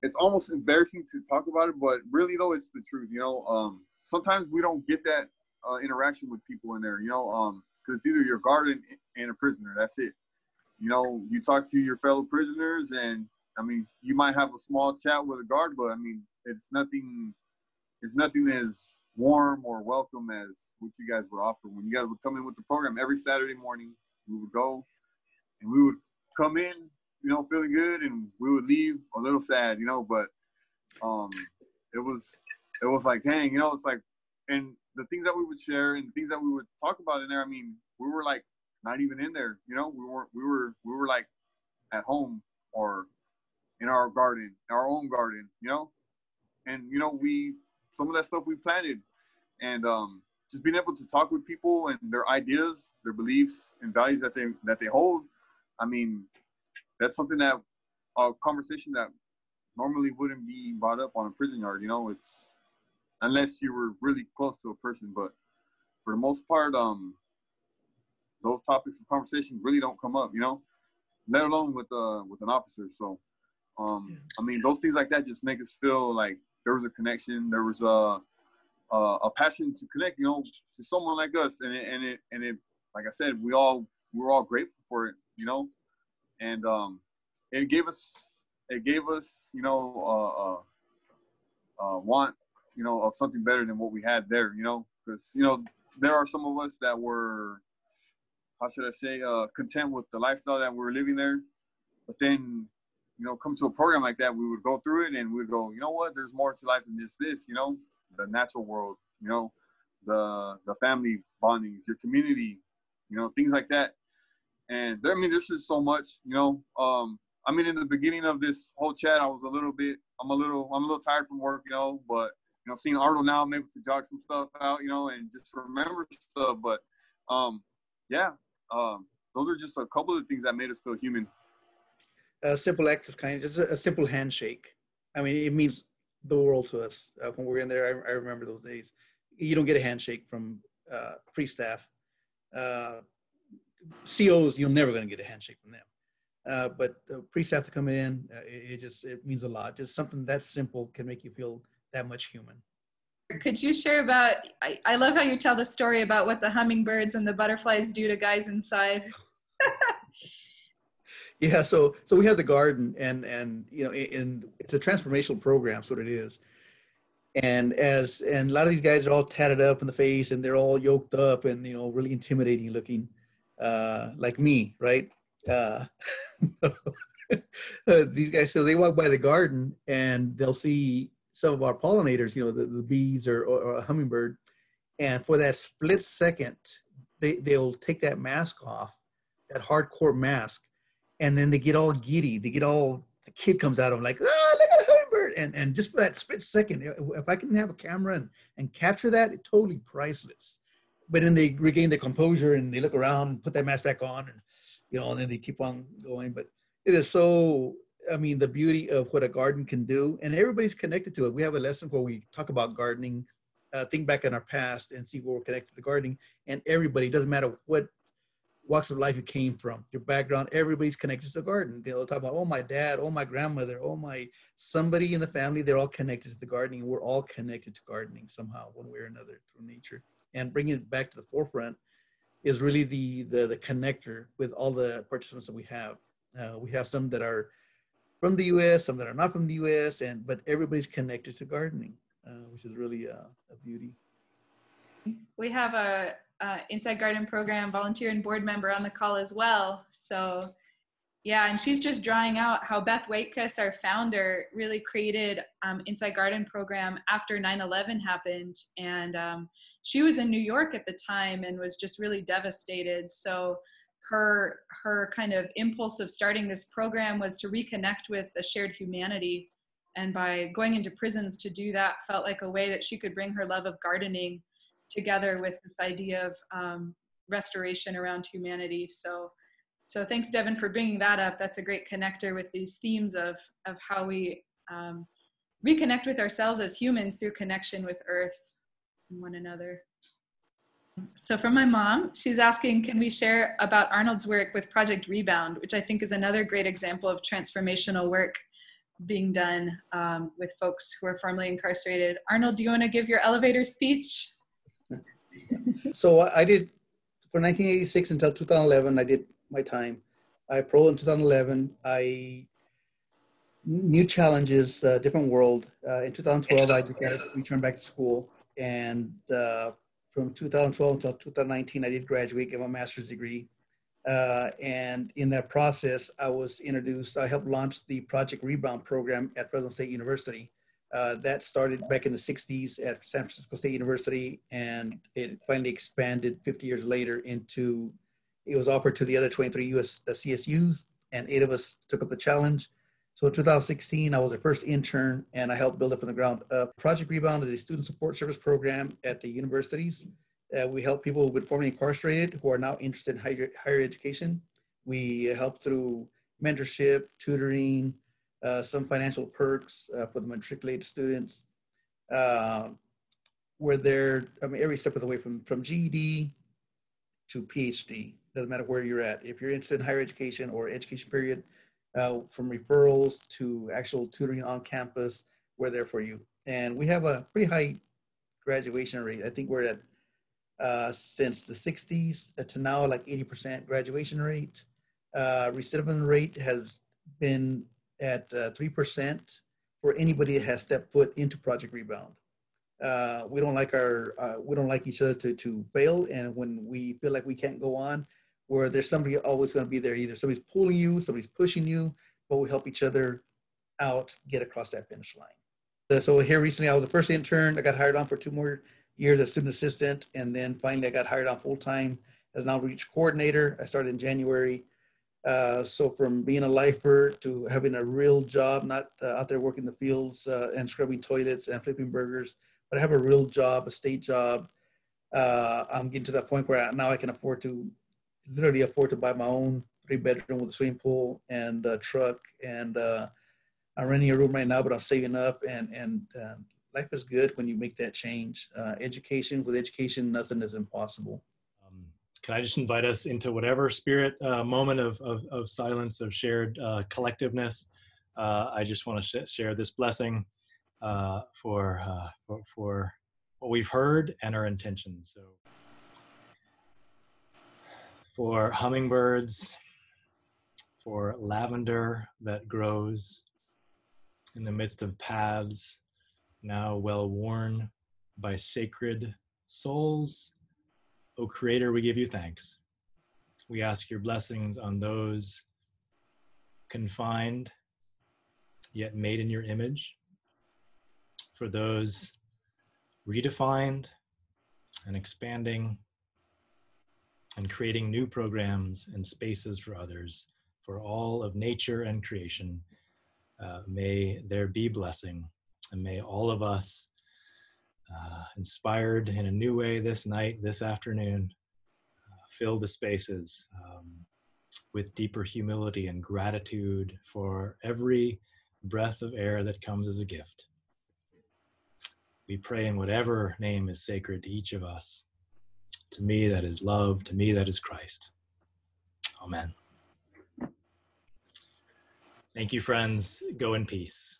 it's almost embarrassing to talk about it, but really though, it's the truth, you know. Um sometimes we don't get that uh, interaction with people in there, you know, um because it's either your garden and a prisoner, that's it, you know. You talk to your fellow prisoners, and I mean, you might have a small chat with a guard, but I mean, it's nothing it's nothing as warm or welcome as what you guys would offer. When you guys would come in with the program every Saturday morning, we would go and we would come in, you know, feeling good, and we would leave a little sad, you know, but um, it was, it was like, dang, you know, it's like, and the things that we would share and the things that we would talk about in there, I mean, we were like not even in there, you know, we weren't, we were, we were like at home or in our garden, our own garden, you know, and, you know, we, some of that stuff we planted, and um, just being able to talk with people and their ideas, their beliefs and values that they, that they hold. I mean, that's something that a conversation that normally wouldn't be brought up on a prison yard, you know, it's, unless you were really close to a person, but for the most part, um, those topics of conversation really don't come up, you know, let alone with, uh, with an officer. So, um, yeah. I mean, those things like that just make us feel like there was a connection, there was a, a, a passion to connect, you know, to someone like us. And it, and it, and it, like I said, we all, we were all grateful for it, you know, and, um, it gave us, it gave us, you know, uh, uh, uh, want, you know, of something better than what we had there, you know, because, you know, there are some of us that were, how should I say, uh, content with the lifestyle that we were living there. But then, you know, come to a program like that, we would go through it and we'd go, you know what, there's more to life than just this, you know, the natural world, you know, the, the family bondings, your community, you know, things like that. And there, I mean, there's just so much, you know, um, I mean, in the beginning of this whole chat, I was a little bit, I'm a little, I'm a little tired from work, you know, but, you know, seeing Arnold now, I'm able to jog some stuff out, you know, and just remember stuff. But, um, yeah, um, those are just a couple of things that made us feel human. A simple act of kindness, just a simple handshake. I mean, it means the world to us. Uh, when we were in there, I, I remember those days. You don't get a handshake from uh, free staff. Uh, C Os, you're never going to get a handshake from them. Uh, but uh, priests have to come in. Uh, it, it just, it means a lot. Just something that simple can make you feel that much human. Could you share about, I, I love how you tell the story about what the hummingbirds and the butterflies do to guys inside. Yeah, so so we had the garden, and, and you know, in, it's a transformational program, so it is. And as, and a lot of these guys are all tatted up in the face, and they're all yoked up and, you know, really intimidating looking, uh, like me, right? Uh, uh, these guys, so they walk by the garden and they'll see some of our pollinators, you know, the, the bees or, or, or a hummingbird. And for that split second, they, they'll take that mask off, that hardcore mask. And then they get all giddy. They get all, the kid comes out of them like, oh, look at a hummingbird. And, and just for that split second, if I can have a camera and, and capture that, it's totally priceless. But then they regain their composure and they look around, put that mask back on, and you know, and then they keep on going. But it is so, I mean, the beauty of what a garden can do, and everybody's connected to it. We have a lesson where we talk about gardening, uh, think back in our past and see where we're connected to gardening, and everybody, doesn't matter what walks of life you came from, your background, everybody's connected to the garden. They'll talk about, oh, my dad, oh, my grandmother, oh, my somebody in the family, they're all connected to the gardening. We're all connected to gardening somehow, one way or another, through nature. And bringing it back to the forefront is really the, the the connector with all the participants that we have. Uh, we have some that are from the U S, some that are not from the U S, and but everybody's connected to gardening, uh, which is really uh, a beauty. We have a uh, Insight Garden Program volunteer and board member on the call as well. So yeah, and she's just drawing out how Beth Waitkus, our founder, really created um, Insight Garden Program after nine eleven happened. And um, she was in New York at the time and was just really devastated. So her, her kind of impulse of starting this program was to reconnect with a shared humanity. And by going into prisons to do that felt like a way that she could bring her love of gardening together with this idea of um, restoration around humanity. So. So thanks, Devin, for bringing that up. That's a great connector with these themes of, of how we um, reconnect with ourselves as humans through connection with Earth and one another. So from my mom, she's asking, can we share about Arnold's work with Project Rebound, which I think is another great example of transformational work being done um, with folks who are formerly incarcerated. Arnold, do you want to give your elevator speech? So I did, from nineteen eighty-six until two thousand eleven, I did my time. I paroled in two thousand eleven. I new challenges, uh, different world. Uh, in two thousand twelve, I decided to return back to school, and uh, from two thousand twelve until two thousand nineteen, I did graduate, get my master's degree, uh, and in that process, I was introduced. I helped launch the Project Rebound program at Fresno State University, Uh, that started back in the sixties at San Francisco State University, and it finally expanded fifty years later into, it was offered to the other twenty-three U S uh, C S Us, and eight of us took up the challenge. So in two thousand sixteen, I was the first intern, and I helped build it from the ground up. Project Rebound is a student support service program at the universities. Uh, we help people who've been formerly incarcerated who are now interested in higher, higher education. We help through mentorship, tutoring, Uh, some financial perks uh, for the matriculated students. Uh, we're there, I mean, every step of the way from, from G E D to P H D, doesn't matter where you're at. If you're interested in higher education or education period, uh, from referrals to actual tutoring on campus, we're there for you. And we have a pretty high graduation rate. I think we're at, uh, since the sixties to now, like eighty percent graduation rate. Uh, recidivism rate has been at uh, three percent for anybody that has stepped foot into Project Rebound. Uh, we don't like our, uh, we don't like each other to, to fail. And when we feel like we can't go on, where there's somebody always gonna be there, either somebody's pulling you, somebody's pushing you, but we help each other out, get across that finish line. So here recently, I was the first intern. I got hired on for two more years as student assistant. And then finally I got hired on full-time as an outreach coordinator. I started in January. Uh, so from being a lifer to having a real job, not uh, out there working the fields uh, and scrubbing toilets and flipping burgers, but I have a real job, a state job. Uh, I'm getting to that point where I, now I can afford to, literally afford to buy my own three bedroom with a swimming pool and a truck. And uh, I'm renting a room right now, but I'm saving up, and, and uh, life is good when you make that change. Uh, education, with education, nothing is impossible. Can I just invite us into whatever spirit uh, moment of, of, of silence, of shared uh, collectiveness? Uh, I just want to sh share this blessing uh, for, uh, for, for what we've heard and our intentions. So, for hummingbirds, for lavender that grows in the midst of paths now well worn by sacred souls, O Creator, we give you thanks. We ask your blessings on those confined, yet made in your image, for those redefined and expanding and creating new programs and spaces for others, for all of nature and creation. Uh, may there be blessing, and may all of us Uh, inspired in a new way this night, this afternoon, uh, fill the spaces um, with deeper humility and gratitude for every breath of air that comes as a gift. We pray in whatever name is sacred to each of us. To me, that is love. To me, that is Christ. Amen. Thank you, friends. Go in peace.